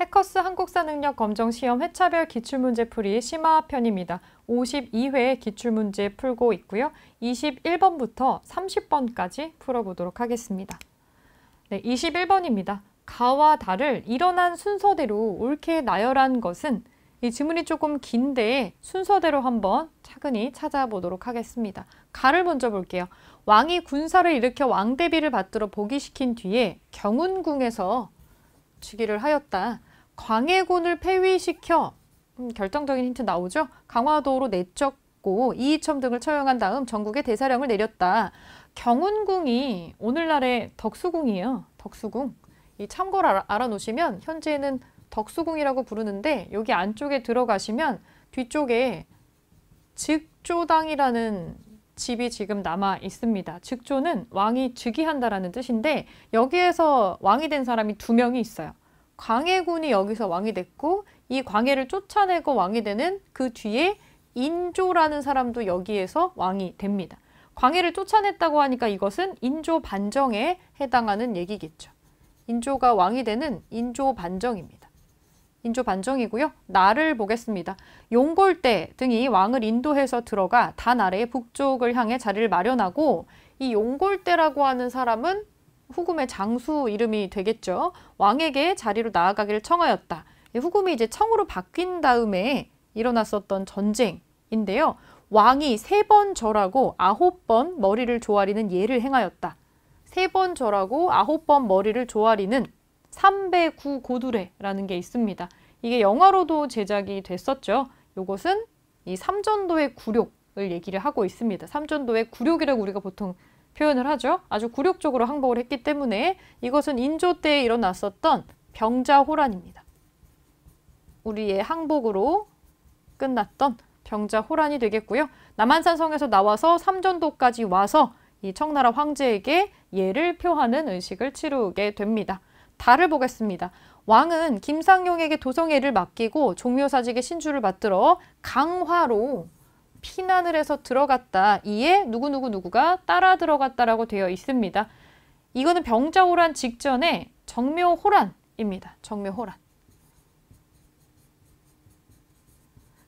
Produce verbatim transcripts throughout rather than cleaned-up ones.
해커스 한국사능력검정시험 회차별 기출문제풀이 심화편입니다. 오십이 회 기출문제 풀고 있고요. 이십일 번부터 삼십 번까지 풀어보도록 하겠습니다. 네, 이십일 번입니다. 가와 다를 일어난 순서대로 옳게 나열한 것은, 이 지문이 조금 긴데 순서대로 한번 차근히 찾아보도록 하겠습니다. 가를 먼저 볼게요. 왕이 군사를 일으켜 왕대비를 받들어 복위시킨 뒤에 경운궁에서 즉위를 하였다. 광해군을 폐위시켜, 음, 결정적인 힌트 나오죠? 강화도로 내쫓고 이이첨 등을 처형한 다음 전국에 대사령을 내렸다. 경운궁이 오늘날의 덕수궁이에요. 덕수궁. 이 참고를 알아, 알아놓으시면 현재는 덕수궁이라고 부르는데, 여기 안쪽에 들어가시면 뒤쪽에 즉조당이라는 집이 지금 남아 있습니다. 즉조는 왕이 즉위한다라는 뜻인데, 여기에서 왕이 된 사람이 두 명이 있어요. 광해군이 여기서 왕이 됐고, 이 광해를 쫓아내고 왕이 되는 그 뒤에 인조라는 사람도 여기에서 왕이 됩니다. 광해를 쫓아냈다고 하니까 이것은 인조 반정에 해당하는 얘기겠죠. 인조가 왕이 되는 인조 반정입니다. 인조 반정이고요. 나를 보겠습니다. 용골대 등이 왕을 인도해서 들어가 단 아래의 북쪽을 향해 자리를 마련하고, 이 용골대라고 하는 사람은 후금의 장수 이름이 되겠죠. 왕에게 자리로 나아가기를 청하였다. 후금이 이제 청으로 바뀐 다음에 일어났었던 전쟁인데요. 왕이 세 번 절하고 아홉 번 머리를 조아리는 예를 행하였다. 세 번 절하고 아홉 번 머리를 조아리는 삼배구 고두례라는 게 있습니다. 이게 영화로도 제작이 됐었죠. 요것은 이 삼전도의 굴욕을 얘기를 하고 있습니다. 삼전도의 굴욕이라고 우리가 보통 표현을 하죠. 아주 굴욕적으로 항복을 했기 때문에 이것은 인조 때에 일어났었던 병자호란입니다. 우리의 항복으로 끝났던 병자호란이 되겠고요. 남한산성에서 나와서 삼전도까지 와서 이 청나라 황제에게 예를 표하는 의식을 치르게 됩니다. 달을 보겠습니다. 왕은 김상용에게 도성예를 맡기고 종묘사직의 신주를 받들어 강화로 피난을 해서 들어갔다. 이에 누구누구누구가 따라 들어갔다라고 되어 있습니다. 이거는 병자호란 직전에 정묘호란입니다. 정묘호란.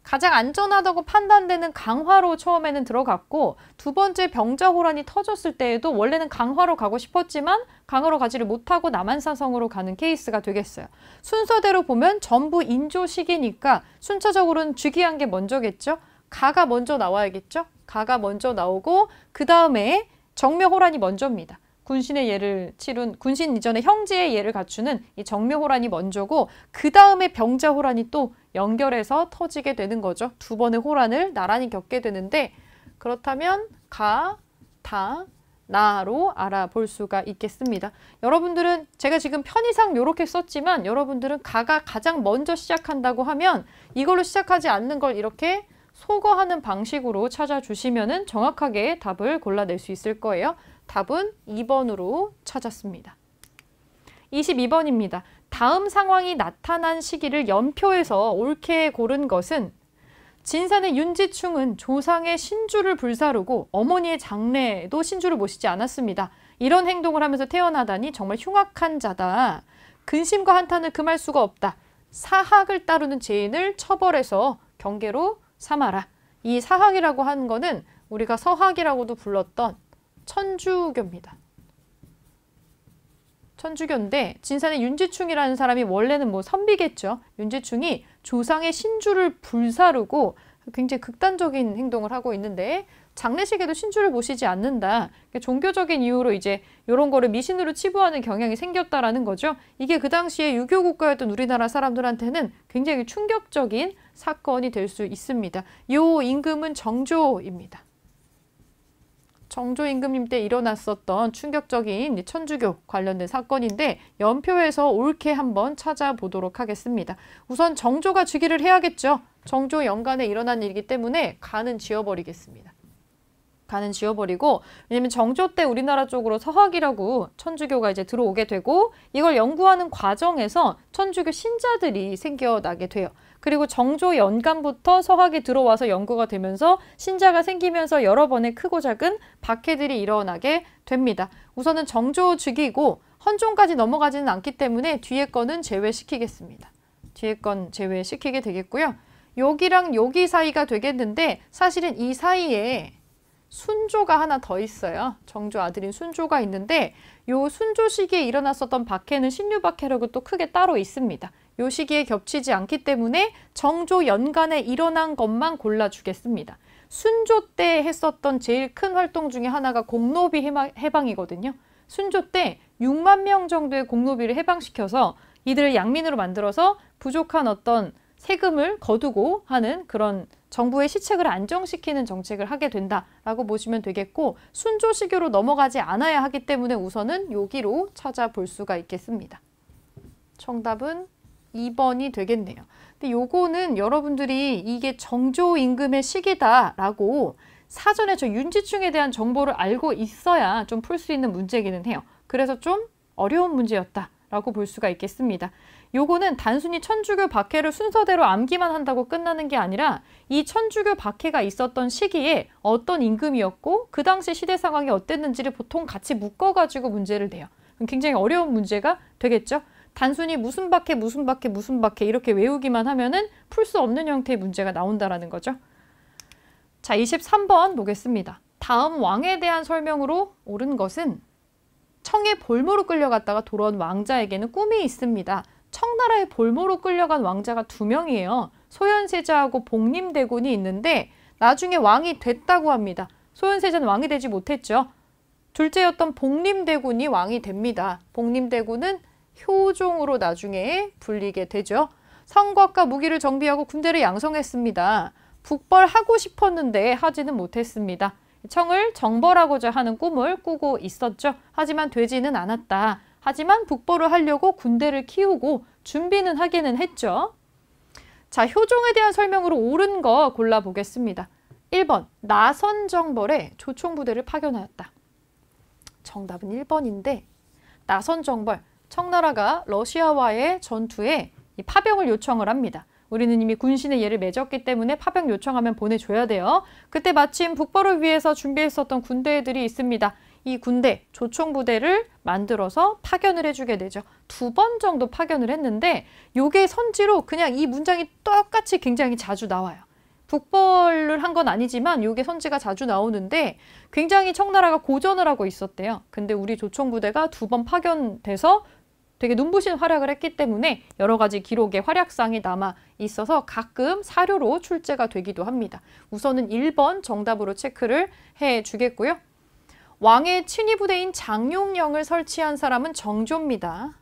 가장 안전하다고 판단되는 강화로 처음에는 들어갔고, 두 번째 병자호란이 터졌을 때에도 원래는 강화로 가고 싶었지만 강화로 가지를 못하고 남한산성으로 가는 케이스가 되겠어요. 순서대로 보면 전부 인조 시기니까 순차적으로는 즉위한 게 먼저겠죠. 가가 먼저 나와야겠죠. 가가 먼저 나오고 그 다음에 정묘호란이 먼저입니다. 군신의 예를 치른, 군신 이전에 형제의 예를 갖추는 이 정묘호란이 먼저고, 그 다음에 병자호란이 또 연결해서 터지게 되는 거죠. 두 번의 호란을 나란히 겪게 되는데, 그렇다면 가, 다, 나로 알아볼 수가 있겠습니다. 여러분들은 제가 지금 편의상 이렇게 썼지만, 여러분들은 가가 가장 먼저 시작한다고 하면 이걸로 시작하지 않는 걸 이렇게 소거하는 방식으로 찾아주시면 정확하게 답을 골라낼 수 있을 거예요. 답은 이 번으로 찾았습니다. 이십이 번입니다. 다음 상황이 나타난 시기를 연표해서 옳게 고른 것은, 진산의 윤지충은 조상의 신주를 불사르고 어머니의 장례에도 신주를 모시지 않았습니다. 이런 행동을 하면서 태어나다니 정말 흉악한 자다. 근심과 한탄을 금할 수가 없다. 사학을 따르는 죄인을 처벌해서 경계로 삼아라. 이 사학이라고 하는 거는 우리가 서학이라고도 불렀던 천주교입니다. 천주교인데, 진산의 윤지충이라는 사람이 원래는 뭐 선비겠죠. 윤지충이 조상의 신주를 불사르고 굉장히 극단적인 행동을 하고 있는데, 장례식에도 신주를 모시지 않는다. 종교적인 이유로 이제 이런 거를 미신으로 치부하는 경향이 생겼다라는 거죠. 이게 그 당시에 유교 국가였던 우리나라 사람들한테는 굉장히 충격적인 사건이 될 수 있습니다. 요 임금은 정조입니다. 정조 임금님 때 일어났었던 충격적인 천주교 관련된 사건인데, 연표에서 옳게 한번 찾아보도록 하겠습니다. 우선 정조가 즉위를 해야겠죠. 정조 연간에 일어난 일이기 때문에 가는 지워버리겠습니다. 가는 지워버리고, 왜냐면 정조 때 우리나라 쪽으로 서학이라고 천주교가 이제 들어오게 되고, 이걸 연구하는 과정에서 천주교 신자들이 생겨나게 돼요. 그리고 정조 연간부터 서학이 들어와서 연구가 되면서 신자가 생기면서 여러 번의 크고 작은 박해들이 일어나게 됩니다. 우선은 정조 즉위고 헌종까지 넘어가지는 않기 때문에 뒤에 거는 제외시키겠습니다. 뒤에 건 제외시키게 되겠고요. 여기랑 여기 사이가 되겠는데 사실은 이 사이에 순조가 하나 더 있어요. 정조 아들인 순조가 있는데 요 순조 시기에 일어났었던 박해는 신유박해라고 또 크게 따로 있습니다. 요 시기에 겹치지 않기 때문에 정조 연간에 일어난 것만 골라주겠습니다. 순조 때 했었던 제일 큰 활동 중에 하나가 공노비 해방이거든요. 순조 때 육만 명 정도의 공노비를 해방시켜서 이들을 양민으로 만들어서 부족한 어떤 세금을 거두고 하는 그런 정부의 시책을 안정시키는 정책을 하게 된다라고 보시면 되겠고, 순조 시기로 넘어가지 않아야 하기 때문에 우선은 여기로 찾아볼 수가 있겠습니다. 정답은 이 번이 되겠네요. 근데 요거는 여러분들이 이게 정조 임금의 시기다라고 사전에 저 윤지충에 대한 정보를 알고 있어야 좀 풀 수 있는 문제이기는 해요. 그래서 좀 어려운 문제였다라고 볼 수가 있겠습니다. 요거는 단순히 천주교 박해를 순서대로 암기만 한다고 끝나는 게 아니라 이 천주교 박해가 있었던 시기에 어떤 임금이었고 그 당시 시대 상황이 어땠는지를 보통 같이 묶어가지고 문제를 내요. 굉장히 어려운 문제가 되겠죠. 단순히 무슨 박해, 무슨 박해, 무슨 박해 이렇게 외우기만 하면은 풀 수 없는 형태의 문제가 나온다라는 거죠. 자, 이십삼 번 보겠습니다. 다음 왕에 대한 설명으로 옳은 것은 청의 볼모로 끌려갔다가 돌아온 왕자에게는 꿈이 있습니다. 청나라의 볼모로 끌려간 왕자가 두 명이에요. 소현세자하고 복림대군이 있는데 나중에 왕이 됐다고 합니다. 소현세자는 왕이 되지 못했죠. 둘째였던 복림대군이 왕이 됩니다. 복림대군은 효종으로 나중에 불리게 되죠. 성곽과 무기를 정비하고 군대를 양성했습니다. 북벌하고 싶었는데 하지는 못했습니다. 청을 정벌하고자 하는 꿈을 꾸고 있었죠. 하지만 되지는 않았다. 하지만 북벌을 하려고 군대를 키우고 준비는 하기는 했죠. 자, 효종에 대한 설명으로 옳은 거 골라보겠습니다. 일 번, 나선정벌에 조총 부대를 파견하였다. 정답은 일 번인데 나선정벌, 청나라가 러시아와의 전투에 파병을 요청을 합니다. 우리는 이미 군신의 예를 맺었기 때문에 파병 요청하면 보내줘야 돼요. 그때 마침 북벌을 위해서 준비했었던 군대들이 있습니다. 이 군대, 조총 부대를 만들어서 파견을 해주게 되죠. 두 번 정도 파견을 했는데 요게 선지로 그냥 이 문장이 똑같이 굉장히 자주 나와요. 북벌을 한 건 아니지만 요게 선지가 자주 나오는데 굉장히 청나라가 고전을 하고 있었대요. 근데 우리 조총 부대가 두 번 파견돼서 되게 눈부신 활약을 했기 때문에 여러 가지 기록의 활약상이 남아 있어서 가끔 사료로 출제가 되기도 합니다. 우선은 일 번 정답으로 체크를 해 주겠고요. 왕의 친위 부대인 장용영을 설치한 사람은 정조입니다.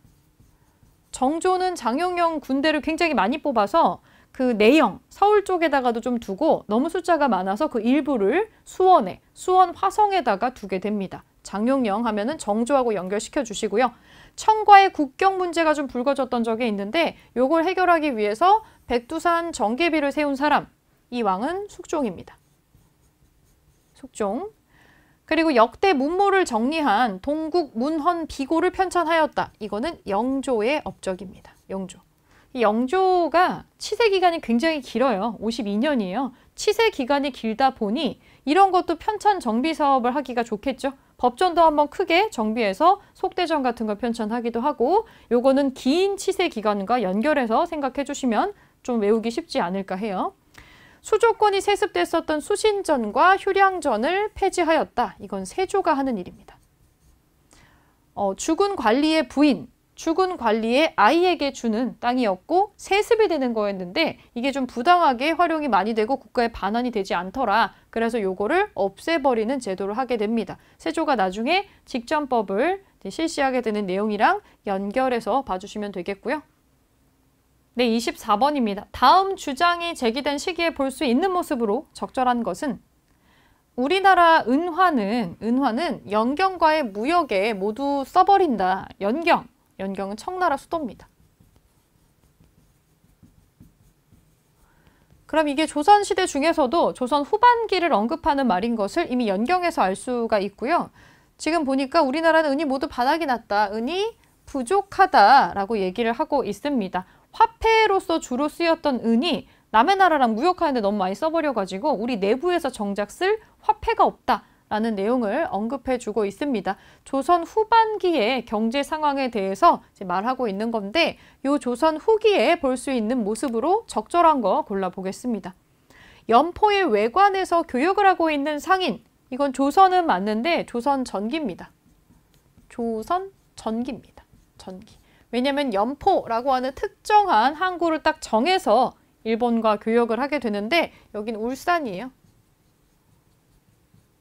정조는 장용영 군대를 굉장히 많이 뽑아서 그 내영, 서울 쪽에다가도 좀 두고 너무 숫자가 많아서 그 일부를 수원에, 수원 화성에다가 두게 됩니다. 장용영 하면은 정조하고 연결시켜 주시고요. 청과의 국경 문제가 좀 불거졌던 적이 있는데 요걸 해결하기 위해서 백두산 정계비를 세운 사람, 이 왕은 숙종입니다. 숙종. 그리고 역대 문물을 정리한 동국 문헌 비고를 편찬하였다. 이거는 영조의 업적입니다. 영조. 이 영조가 치세기간이 굉장히 길어요. 오십이 년이에요. 치세기간이 길다 보니 이런 것도 편찬 정비 사업을 하기가 좋겠죠. 법전도 한번 크게 정비해서 속대전 같은 걸 편찬하기도 하고, 요거는 긴 치세기간과 연결해서 생각해 주시면 좀 외우기 쉽지 않을까 해요. 수조권이 세습됐었던 수신전과 휴량전을 폐지하였다. 이건 세조가 하는 일입니다. 어, 주군 관리의 부인, 주군 관리의 아이에게 주는 땅이었고 세습이 되는 거였는데 이게 좀 부당하게 활용이 많이 되고 국가에 반환이 되지 않더라. 그래서 요거를 없애버리는 제도를 하게 됩니다. 세조가 나중에 직전법을 실시하게 되는 내용이랑 연결해서 봐주시면 되겠고요. 네, 이십사 번입니다. 다음 주장이 제기된 시기에 볼 수 있는 모습으로 적절한 것은 우리나라 은화는, 은화는 연경과의 무역에 모두 써버린다. 연경. 연경은 청나라 수도입니다. 그럼 이게 조선시대 중에서도 조선 후반기를 언급하는 말인 것을 이미 연경에서 알 수가 있고요. 지금 보니까 우리나라는 은이 모두 바닥이 났다, 은이 부족하다라고 얘기를 하고 있습니다. 화폐로서 주로 쓰였던 은이 남의 나라랑 무역하는데 너무 많이 써버려가지고 우리 내부에서 정작 쓸 화폐가 없다. 라는 내용을 언급해주고 있습니다. 조선 후반기의 경제 상황에 대해서 이제 말하고 있는 건데 요 조선 후기에 볼 수 있는 모습으로 적절한 거 골라보겠습니다. 연포의 외관에서 교육을 하고 있는 상인, 이건 조선은 맞는데 조선 전기입니다. 조선 전기입니다. 전기. 왜냐하면 연포라고 하는 특정한 항구를 딱 정해서 일본과 교역을 하게 되는데 여긴 울산이에요.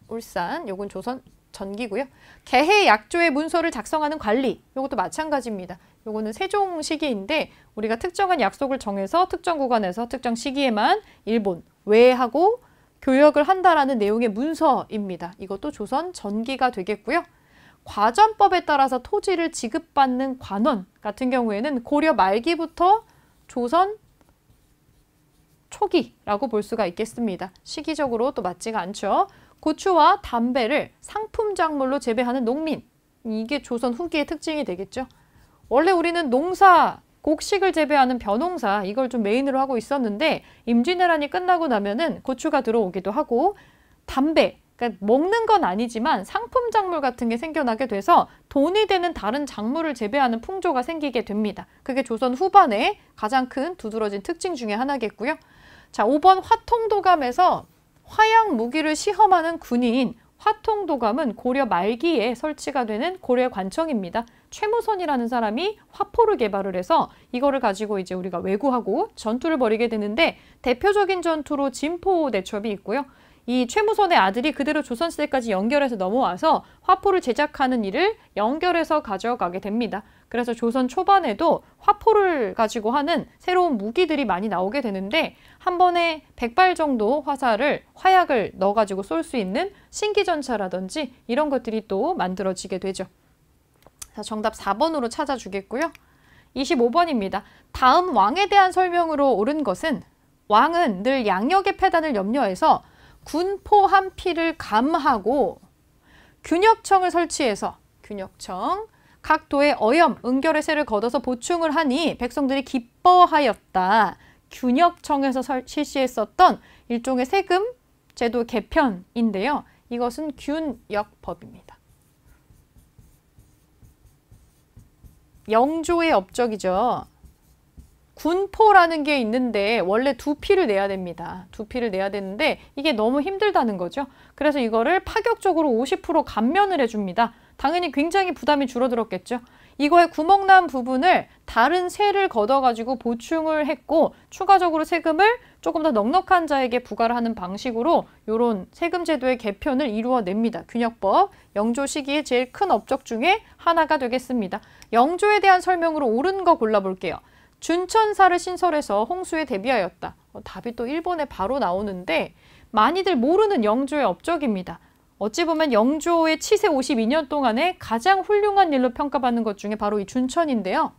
울산, 요건 조선 전기고요. 개해 약조의 문서를 작성하는 관리, 요것도 마찬가지입니다. 요거는 세종 시기인데 우리가 특정한 약속을 정해서 특정 구간에서 특정 시기에만 일본 외하고 교역을 한다라는 내용의 문서입니다. 이것도 조선 전기가 되겠고요. 과전법에 따라서 토지를 지급받는 관원 같은 경우에는 고려 말기부터 조선 초기라고 볼 수가 있겠습니다. 시기적으로 또 맞지가 않죠. 고추와 담배를 상품작물로 재배하는 농민, 이게 조선 후기의 특징이 되겠죠. 원래 우리는 농사, 곡식을 재배하는 벼농사, 이걸 좀 메인으로 하고 있었는데 임진왜란이 끝나고 나면은 고추가 들어오기도 하고 담배, 그러니까 먹는 건 아니지만 상품 작물 같은 게 생겨나게 돼서 돈이 되는 다른 작물을 재배하는 풍조가 생기게 됩니다. 그게 조선 후반에 가장 큰 두드러진 특징 중에 하나겠고요. 자, 오 번 화통도감에서 화약 무기를 시험하는 군인, 화통도감은 고려 말기에 설치가 되는 고려 관청입니다. 최무선이라는 사람이 화포를 개발을 해서 이거를 가지고 이제 우리가 왜구하고 전투를 벌이게 되는데 대표적인 전투로 진포 대첩이 있고요. 이 최무선의 아들이 그대로 조선시대까지 연결해서 넘어와서 화포를 제작하는 일을 연결해서 가져가게 됩니다. 그래서 조선 초반에도 화포를 가지고 하는 새로운 무기들이 많이 나오게 되는데 한 번에 백 발 정도 화살을, 화약을 넣어가지고 쏠 수 있는 신기전차라든지 이런 것들이 또 만들어지게 되죠. 자, 정답 사 번으로 찾아주겠고요. 이십오 번입니다. 다음 왕에 대한 설명으로 옳은 것은 왕은 늘 양역의 폐단을 염려해서 군포 한 피를 감하고 균역청을 설치해서 균역청, 각 도의 어염, 은결의 세를 걷어서 보충을 하니 백성들이 기뻐하였다. 균역청에서 실시했었던 일종의 세금 제도 개편인데요. 이것은 균역법입니다. 영조의 업적이죠. 군포라는 게 있는데 원래 두 피를 내야 됩니다. 두 피를 내야 되는데 이게 너무 힘들다는 거죠. 그래서 이거를 파격적으로 오십 퍼센트 감면을 해줍니다. 당연히 굉장히 부담이 줄어들었겠죠. 이거에 구멍난 부분을 다른 세를 걷어가지고 보충을 했고 추가적으로 세금을 조금 더 넉넉한 자에게 부과를 하는 방식으로 이런 세금 제도의 개편을 이루어냅니다. 균역법, 영조 시기의 제일 큰 업적 중에 하나가 되겠습니다. 영조에 대한 설명으로 옳은 거 골라볼게요. 준천사를 신설해서 홍수에 대비하였다. 어, 답이 또 일 번에 바로 나오는데 많이들 모르는 영조의 업적입니다. 어찌 보면 영조의 치세 오십이 년 동안에 가장 훌륭한 일로 평가받는 것 중에 바로 이 준천인데요.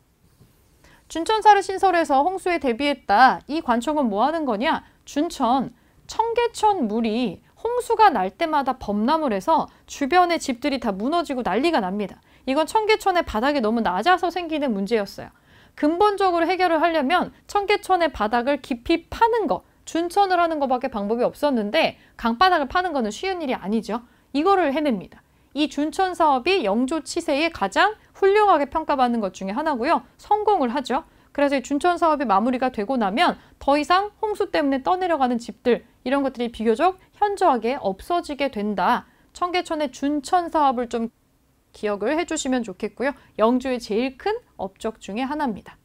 준천사를 신설해서 홍수에 대비했다. 이 관청은 뭐 하는 거냐? 준천, 청계천 물이 홍수가 날 때마다 범람을 해서 주변의 집들이 다 무너지고 난리가 납니다. 이건 청계천의 바닥이 너무 낮아서 생기는 문제였어요. 근본적으로 해결을 하려면 청계천의 바닥을 깊이 파는 거, 준천을 하는 것밖에 방법이 없었는데 강바닥을 파는 거는 쉬운 일이 아니죠. 이거를 해냅니다. 이 준천 사업이 영조 치세에 가장 훌륭하게 평가받는 것 중에 하나고요. 성공을 하죠. 그래서 이 준천 사업이 마무리가 되고 나면 더 이상 홍수 때문에 떠내려가는 집들, 이런 것들이 비교적 현저하게 없어지게 된다. 청계천의 준천 사업을 좀 기억을 해주시면 좋겠고요. 영조의 제일 큰 업적 중에 하나입니다.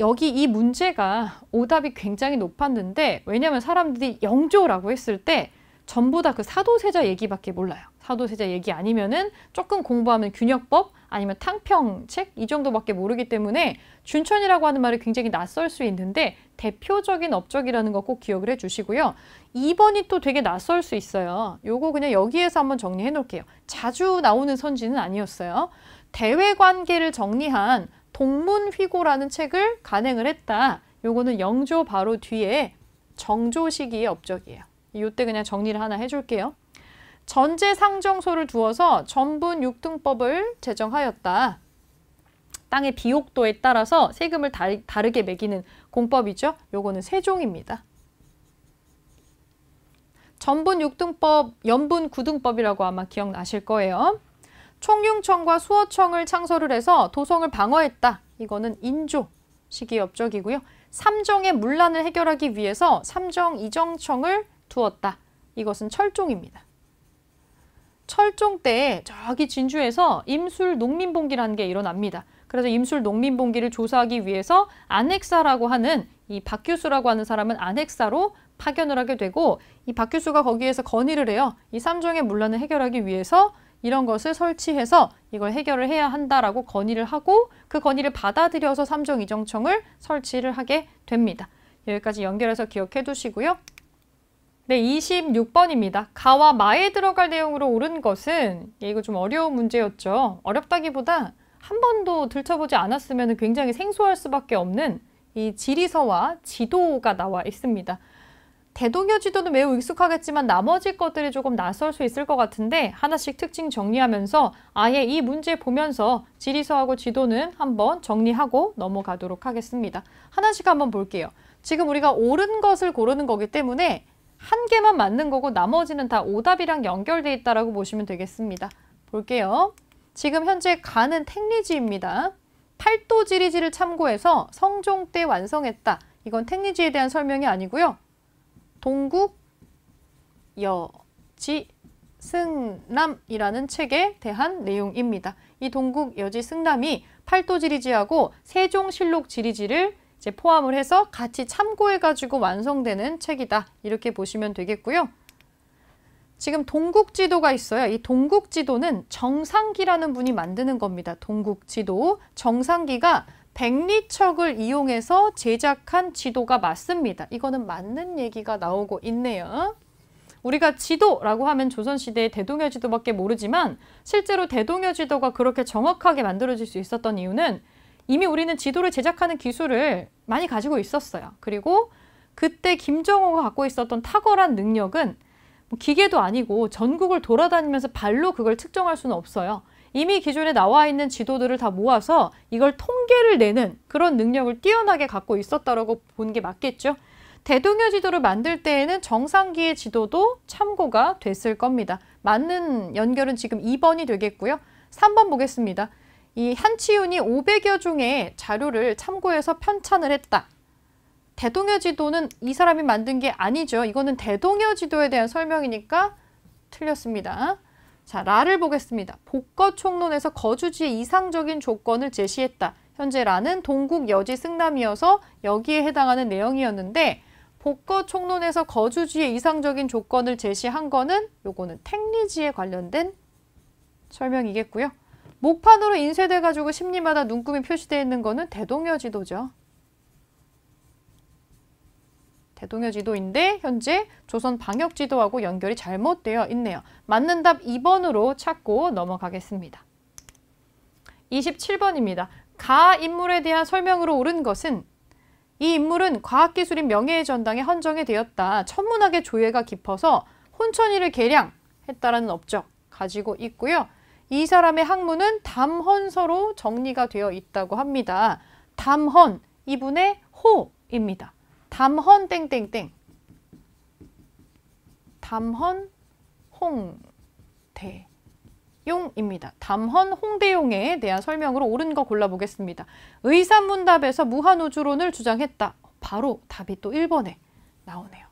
여기 이 문제가 오답이 굉장히 높았는데 왜냐하면 사람들이 영조라고 했을 때 전부 다 그 사도세자 얘기밖에 몰라요. 사도세자 얘기 아니면은 조금 공부하면 균역법 아니면 탕평책 이 정도밖에 모르기 때문에 준천이라고 하는 말이 굉장히 낯설 수 있는데 대표적인 업적이라는 거 꼭 기억을 해주시고요. 이 번이 또 되게 낯설 수 있어요. 요거 그냥 여기에서 한번 정리해 놓을게요. 자주 나오는 선지는 아니었어요. 대외관계를 정리한 동문휘고라는 책을 간행을 했다. 요거는 영조 바로 뒤에 정조 시기의 업적이에요. 요때 그냥 정리를 하나 해줄게요. 전제상정소를 두어서 전분 육등법을 제정하였다. 땅의 비옥도에 따라서 세금을 다르게 매기는 공법이죠. 요거는 세종입니다. 전분 육 등법, 연분 구 등법이라고 아마 기억나실 거예요. 총융청과 수어청을 창설을 해서 도성을 방어했다. 이거는 인조 시기 업적이고요. 삼정의 문란을 해결하기 위해서 삼정 이정청을 두었다. 이것은 철종입니다. 철종 때에 저기 진주에서 임술 농민봉기라는 게 일어납니다. 그래서 임술 농민봉기를 조사하기 위해서 안핵사라고 하는 이 박규수라고 하는 사람은 안핵사로 파견을 하게 되고 이 박규수가 거기에서 건의를 해요. 이 삼정의 문란을 해결하기 위해서 이런 것을 설치해서 이걸 해결을 해야 한다라고 건의를 하고 그 건의를 받아들여서 삼정 이정청을 설치를 하게 됩니다. 여기까지 연결해서 기억해 두시고요. 네, 이십육 번입니다. 가와 마에 들어갈 내용으로 옳은 것은, 예, 이거 좀 어려운 문제였죠. 어렵다기보다 한 번도 들춰보지 않았으면 굉장히 생소할 수밖에 없는 이 지리서와 지도가 나와 있습니다. 대동여 지도는 매우 익숙하겠지만 나머지 것들이 조금 낯설 수 있을 것 같은데 하나씩 특징 정리하면서 아예 이 문제 보면서 지리서하고 지도는 한번 정리하고 넘어가도록 하겠습니다. 하나씩 한번 볼게요. 지금 우리가 옳은 것을 고르는 거기 때문에 한 개만 맞는 거고 나머지는 다 오답이랑 연결되어 있다고 보시면 되겠습니다. 볼게요. 지금 현재 가는 택리지입니다. 팔도 지리지를 참고해서 성종 때 완성했다. 이건 택리지에 대한 설명이 아니고요. 동국, 여, 지, 승남이라는 책에 대한 내용입니다. 이 동국, 여지, 승남이 팔도 지리지하고 세종실록 지리지를 이제 포함을 해서 같이 참고해가지고 완성되는 책이다. 이렇게 보시면 되겠고요. 지금 동국지도가 있어요. 이 동국지도는 정상기라는 분이 만드는 겁니다. 동국지도, 정상기가 백리척을 이용해서 제작한 지도가 맞습니다. 이거는 맞는 얘기가 나오고 있네요. 우리가 지도라고 하면 조선시대의 대동여 지도밖에 모르지만 실제로 대동여 지도가 그렇게 정확하게 만들어질 수 있었던 이유는 이미 우리는 지도를 제작하는 기술을 많이 가지고 있었어요. 그리고 그때 김정호가 갖고 있었던 탁월한 능력은 기계도 아니고 전국을 돌아다니면서 발로 그걸 측정할 수는 없어요. 이미 기존에 나와 있는 지도들을 다 모아서 이걸 통계를 내는 그런 능력을 뛰어나게 갖고 있었다라고 본 게 맞겠죠. 대동여 지도를 만들 때에는 정상기의 지도도 참고가 됐을 겁니다. 맞는 연결은 지금 이 번이 되겠고요. 삼 번 보겠습니다. 이 한치윤이 오백여 종의 자료를 참고해서 편찬을 했다. 대동여 지도는 이 사람이 만든 게 아니죠. 이거는 대동여 지도에 대한 설명이니까 틀렸습니다. 자, 라를 보겠습니다. 복거총론에서 거주지의 이상적인 조건을 제시했다. 현재 라는 동국, 여지, 승남이어서 여기에 해당하는 내용이었는데 복거총론에서 거주지의 이상적인 조건을 제시한 거는 요거는 택리지에 관련된 설명이겠고요. 목판으로 인쇄돼가지고 심리마다 눈금이 표시되어 있는 거는 대동여 지도죠. 대동여 지도인데 현재 조선 방역 지도하고 연결이 잘못되어 있네요. 맞는 답 이 번으로 찾고 넘어가겠습니다. 이십칠 번입니다. 가 인물에 대한 설명으로 옳은 것은 이 인물은 과학기술인 명예의 전당에 헌정이 되었다. 천문학의 조예가 깊어서 혼천이를 개량했다라는 업적 가지고 있고요. 이 사람의 학문은 담헌서로 정리가 되어 있다고 합니다. 담헌, 이분의 호입니다. 담헌 땡땡땡, 담헌 홍대용입니다. 담헌 홍대용에 대한 설명으로 옳은 거 골라보겠습니다. 의산문답에서 무한우주론을 주장했다. 바로 답이 또 일 번에 나오네요.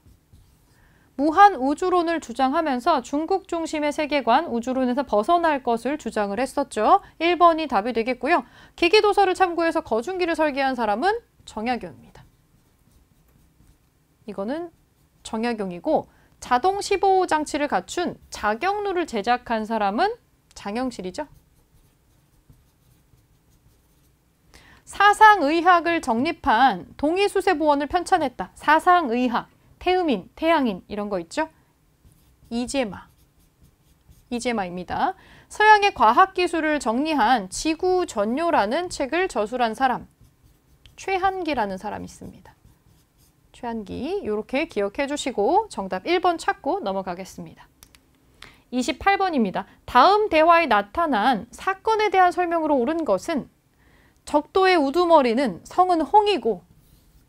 무한우주론을 주장하면서 중국 중심의 세계관, 우주론에서 벗어날 것을 주장을 했었죠. 일 번이 답이 되겠고요. 기기도서를 참고해서 거중기를 설계한 사람은 정약용입니다. 이거는 정약용이고 자동 십오 호 장치를 갖춘 자경루를 제작한 사람은 장영실이죠. 사상의학을 정립한 동의수세보원을 편찬했다. 사상의학, 태음인, 태양인 이런 거 있죠. 이제마, 이제마입니다. 서양의 과학기술을 정리한 지구전요라는 책을 저술한 사람, 최한기라는 사람이 있습니다. 최한기, 이렇게 기억해 주시고 정답 일 번 찾고 넘어가겠습니다. 이십팔 번입니다. 다음 대화에 나타난 사건에 대한 설명으로 옳은 것은 적도의 우두머리는 성은 홍이고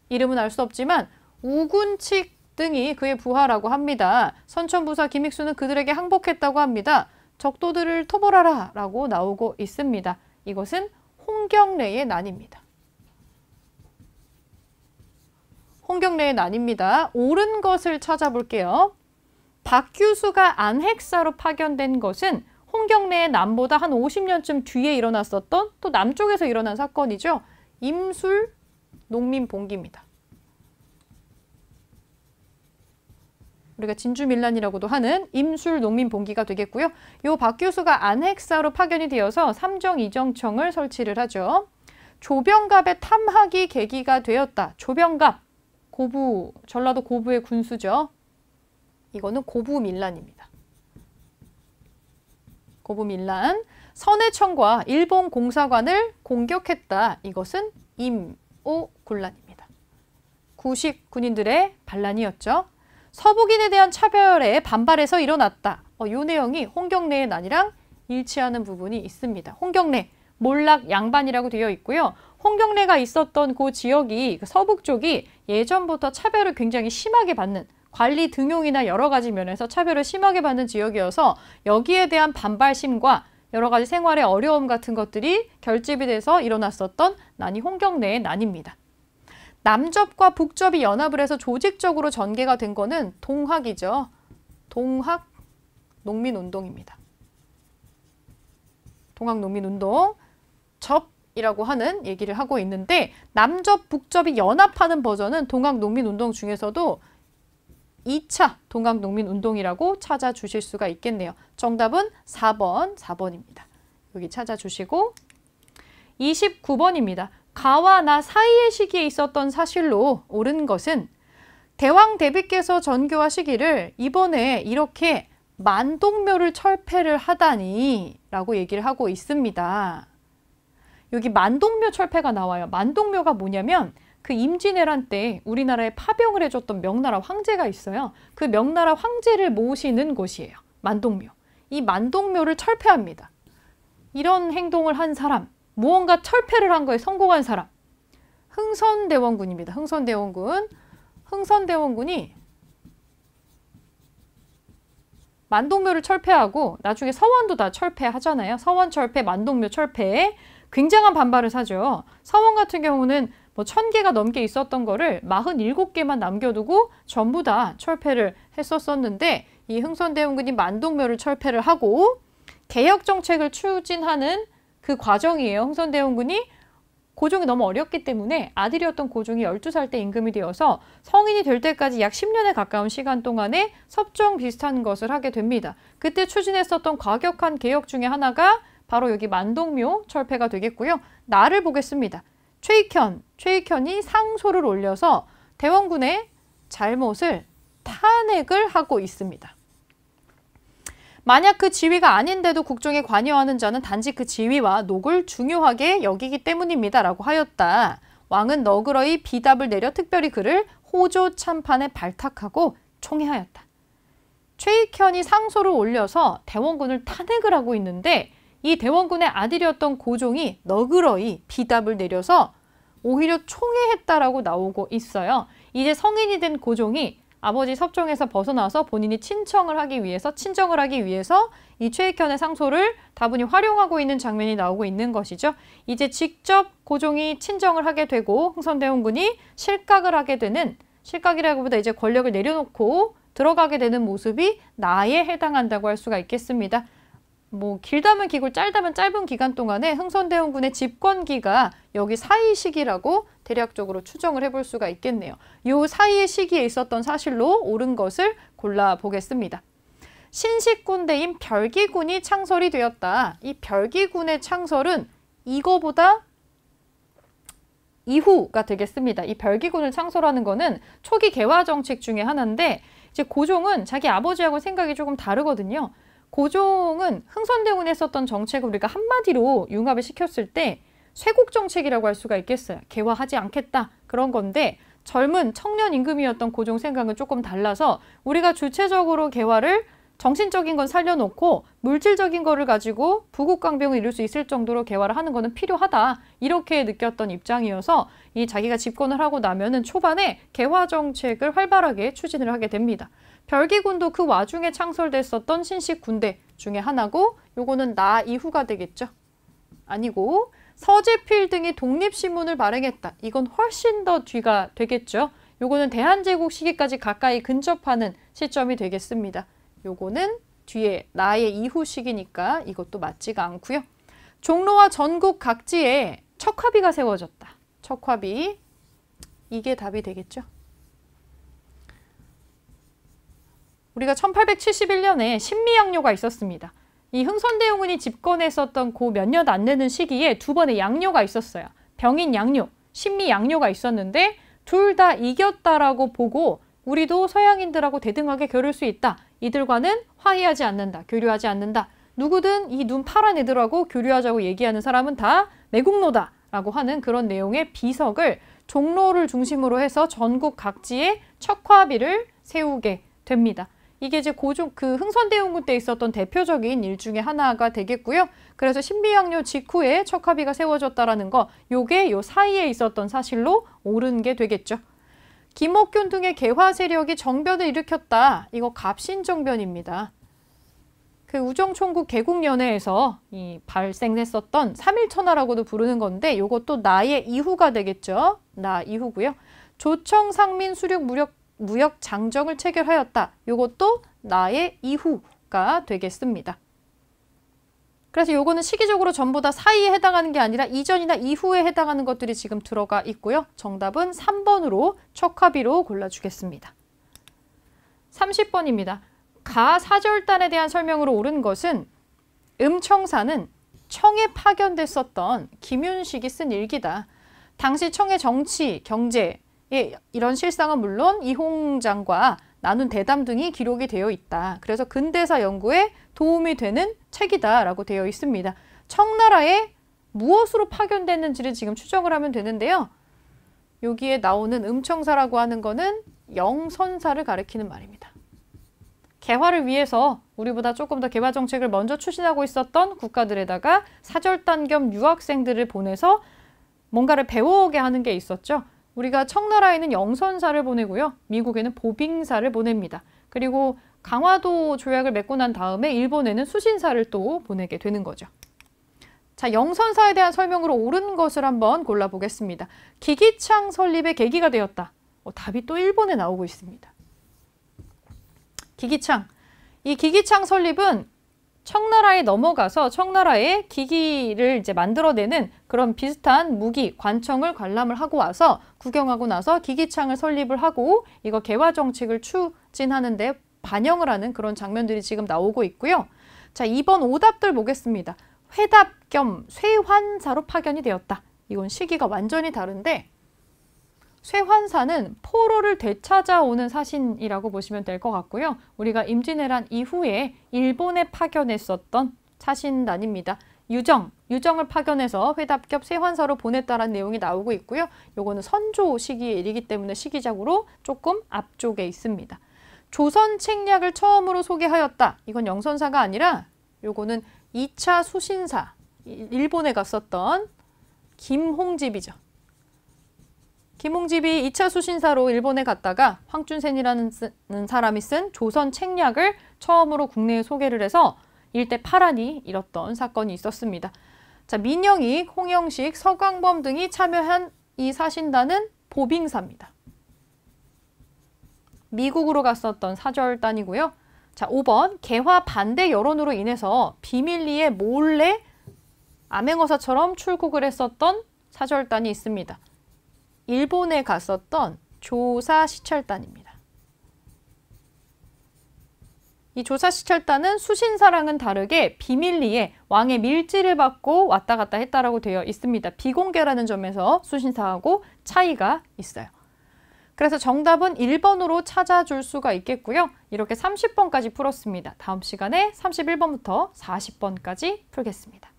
이름은 알 수 없지만 우군칙 등이 그의 부하라고 합니다. 선천부사 김익수는 그들에게 항복했다고 합니다. 적도들을 토벌하라 라고 나오고 있습니다. 이것은 홍경래의 난입니다. 홍경래의 난입니다. 옳은 것을 찾아볼게요. 박규수가 안핵사로 파견된 것은 홍경래의 난보다 한 오십 년쯤 뒤에 일어났었던 또 남쪽에서 일어난 사건이죠. 임술 농민봉기입니다. 우리가 진주밀란이라고도 하는 임술 농민봉기가 되겠고요. 요 박규수가 안핵사로 파견이 되어서 삼정이정청을 설치를 하죠. 조병갑의 탐학이 계기가 되었다. 조병갑, 고부, 전라도 고부의 군수죠. 이거는 고부밀란입니다. 고부밀란. 선해청과 일본 공사관을 공격했다. 이것은 임오군란입니다. 구식 군인들의 반란이었죠. 서북인에 대한 차별에 반발해서 일어났다. 어, 이 내용이 홍경래의 난이랑 일치하는 부분이 있습니다. 홍경래, 몰락 양반이라고 되어 있고요. 홍경래가 있었던 그 지역이, 서북 쪽이 예전부터 차별을 굉장히 심하게 받는, 관리 등용이나 여러 가지 면에서 차별을 심하게 받는 지역이어서 여기에 대한 반발심과 여러 가지 생활의 어려움 같은 것들이 결집이 돼서 일어났었던 난이 홍경래의 난입니다. 남접과 북접이 연합을 해서 조직적으로 전개가 된 거는 동학이죠. 동학 농민운동입니다. 동학 농민운동, 접이라고 하는 얘기를 하고 있는데 남접, 북접이 연합하는 버전은 동학 농민운동 중에서도 이 차 동학 농민운동이라고 찾아주실 수가 있겠네요. 정답은 사 번, 사 번입니다. 여기 찾아주시고 이십구 번입니다. 가와 나 사이의 시기에 있었던 사실로 옳은 것은 대왕 대비께서 전교하시기를 이번에 이렇게 만동묘를 철폐를 하다니 라고 얘기를 하고 있습니다. 여기 만동묘 철폐가 나와요. 만동묘가 뭐냐면 그 임진왜란 때 우리나라에 파병을 해줬던 명나라 황제가 있어요. 그 명나라 황제를 모시는 곳이에요. 만동묘. 이 만동묘를 철폐합니다. 이런 행동을 한 사람, 무언가 철폐를 한 거에 성공한 사람, 흥선대원군입니다. 흥선대원군. 흥선대원군이 만동묘를 철폐하고 나중에 서원도 다 철폐하잖아요. 서원 철폐, 만동묘 철폐에 굉장한 반발을 사죠. 서원 같은 경우는 뭐 천 개가 넘게 있었던 거를 사십칠 개만 남겨두고 전부 다 철폐를 했었었는데 이 흥선대원군이 만동묘를 철폐를 하고 개혁정책을 추진하는 그 과정이에요. 흥선대원군이 고종이 너무 어렸기 때문에 아들이었던 고종이 열두 살 때 임금이 되어서 성인이 될 때까지 약 십 년에 가까운 시간 동안에 섭정 비슷한 것을 하게 됩니다. 그때 추진했었던 과격한 개혁 중에 하나가 바로 여기 만동묘 철폐가 되겠고요. 나를 보겠습니다. 최익현, 최익현이 상소를 올려서 대원군의 잘못을 탄핵을 하고 있습니다. 만약 그 지위가 아닌데도 국정에 관여하는 자는 단지 그 지위와 녹을 중요하게 여기기 때문입니다. 라고 하였다. 왕은 너그러이 비답을 내려 특별히 그를 호조 참판에 발탁하고 총애하였다. 최익현이 상소를 올려서 대원군을 탄핵을 하고 있는데 이 대원군의 아들이었던 고종이 너그러이 비답을 내려서 오히려 총애했다라고 나오고 있어요. 이제 성인이 된 고종이 아버지 섭정에서 벗어나서 본인이 친청을 하기 위해서, 친정을 하기 위해서 이 최익현의 상소를 다분히 활용하고 있는 장면이 나오고 있는 것이죠. 이제 직접 고종이 친정을 하게 되고 흥선대원군이 실각을 하게 되는, 실각이라기보다 이제 권력을 내려놓고 들어가게 되는 모습이 나에 해당한다고 할 수가 있겠습니다. 뭐 길다면 길고 짧다면 짧은 기간 동안에 흥선대원군의 집권기가 여기 사이 시기라고 대략적으로 추정을 해볼 수가 있겠네요. 요 사이의 시기에 있었던 사실로 옳은 것을 골라보겠습니다. 신식군대인 별기군이 창설이 되었다. 이 별기군의 창설은 이거보다 이후가 되겠습니다. 이 별기군을 창설하는 거는 초기 개화 정책 중에 하나인데 이제 고종은 자기 아버지하고 생각이 조금 다르거든요. 고종은 흥선대원군이 했었던 정책을 우리가 한마디로 융합을 시켰을 때 쇄국정책이라고 할 수가 있겠어요. 개화하지 않겠다 그런 건데 젊은 청년 임금이었던 고종 생각은 조금 달라서 우리가 주체적으로 개화를 정신적인 건 살려놓고 물질적인 거를 가지고 부국강병을 이룰 수 있을 정도로 개화를 하는 거는 필요하다. 이렇게 느꼈던 입장이어서 이 자기가 집권을 하고 나면은 초반에 개화 정책을 활발하게 추진을 하게 됩니다. 별기군도 그 와중에 창설됐었던 신식 군대 중에 하나고, 요거는 나 이후가 되겠죠. 아니고 서재필 등이 독립신문을 발행했다. 이건 훨씬 더 뒤가 되겠죠. 요거는 대한제국 시기까지 가까이 근접하는 시점이 되겠습니다. 요거는 뒤에 나의 이후 시기니까 이것도 맞지가 않고요. 종로와 전국 각지에 척화비가 세워졌다. 척화비, 이게 답이 되겠죠. 우리가 천팔백칠십일 년에 신미양요가 있었습니다. 이 흥선대용군이 집권했었던 그 몇 년 안 되는 시기에 두 번의 양요가 있었어요. 병인 양요, 신미 양요가 있었는데 둘 다 이겼다라고 보고 우리도 서양인들하고 대등하게 겨룰 수 있다. 이들과는 화해하지 않는다. 교류하지 않는다. 누구든 이 눈 파란 애들하고 교류하자고 얘기하는 사람은 다 매국노다. 라고 하는 그런 내용의 비석을 종로를 중심으로 해서 전국 각지에 척화비를 세우게 됩니다. 이게 이제 고종, 그 흥선대원군 때 있었던 대표적인 일 중에 하나가 되겠고요. 그래서 신미양요 직후에 척화비가 세워졌다라는 거, 요게 요 사이에 있었던 사실로 옳은 게 되겠죠. 김옥균 등의 개화 세력이 정변을 일으켰다. 이거 갑신정변입니다. 그 우정총국 개국연회에서 이 발생했었던 삼일천하라고도 부르는 건데, 요것도 나의 이후가 되겠죠. 나 이후고요. 조청 상민 수륙 무력 무역 장정을 체결하였다. 이것도 나의 이후가 되겠습니다. 그래서 요거는 시기적으로 전부 다 사이에 해당하는 게 아니라 이전이나 이후에 해당하는 것들이 지금 들어가 있고요. 정답은 삼 번으로 척화비로 골라주겠습니다. 삼십 번입니다. 가 사절단에 대한 설명으로 옳은 것은 음청사는 청에 파견됐었던 김윤식이 쓴 일기다. 당시 청의 정치, 경제, 예, 이런 실상은 물론 이홍장과 나눈 대담 등이 기록이 되어 있다. 그래서 근대사 연구에 도움이 되는 책이다라고 되어 있습니다. 청나라에 무엇으로 파견됐는지를 지금 추정을 하면 되는데요. 여기에 나오는 음청사라고 하는 거는 영선사를 가리키는 말입니다. 개화를 위해서 우리보다 조금 더 개화 정책을 먼저 추진하고 있었던 국가들에다가 사절단 겸 유학생들을 보내서 뭔가를 배워오게 하는 게 있었죠. 우리가 청나라에는 영선사를 보내고요. 미국에는 보빙사를 보냅니다. 그리고 강화도 조약을 맺고 난 다음에 일본에는 수신사를 또 보내게 되는 거죠. 자, 영선사에 대한 설명으로 옳은 것을 한번 골라보겠습니다. 기기창 설립의 계기가 되었다. 어, 답이 또 일 번에 나오고 있습니다. 기기창. 이 기기창 설립은 청나라에 넘어가서 청나라에 기기를 이제 만들어내는 그런 비슷한 무기, 관청을 관람을 하고 와서 구경하고 나서 기기창을 설립을 하고 이거 개화 정책을 추진하는 데 반영을 하는 그런 장면들이 지금 나오고 있고요. 자, 이 번 오답들 보겠습니다. 회답 겸 쇠환사로 파견이 되었다. 이건 시기가 완전히 다른데 쇠환사는 포로를 되찾아오는 사신이라고 보시면 될 것 같고요. 우리가 임진왜란 이후에 일본에 파견했었던 사신단입니다. 유정, 유정을 파견해서 회답 겸 쇠환사로 보냈다라는 내용이 나오고 있고요. 요거는 선조 시기의 일이기 때문에 시기적으로 조금 앞쪽에 있습니다. 조선 책략을 처음으로 소개하였다. 이건 영선사가 아니라 요거는 이 차 수신사, 일본에 갔었던 김홍집이죠. 김홍집이 이 차 수신사로 일본에 갔다가 황준센이라는 사람이 쓴 조선 책략을 처음으로 국내에 소개를 해서 일대 파란이 일었던 사건이 있었습니다. 자, 민영익, 홍영식, 서광범 등이 참여한 이 사신단은 보빙사입니다. 미국으로 갔었던 사절단이고요. 자, 오 번 개화 반대 여론으로 인해서 비밀리에 몰래 암행어사처럼 출국을 했었던 사절단이 있습니다. 일본에 갔었던 조사시찰단입니다. 이 조사시찰단은 수신사랑은 다르게 비밀리에 왕의 밀지를 받고 왔다 갔다 했다라고 되어 있습니다. 비공개라는 점에서 수신사하고 차이가 있어요. 그래서 정답은 일 번으로 찾아줄 수가 있겠고요. 이렇게 삼십 번까지 풀었습니다. 다음 시간에 삼십일 번부터 사십 번까지 풀겠습니다.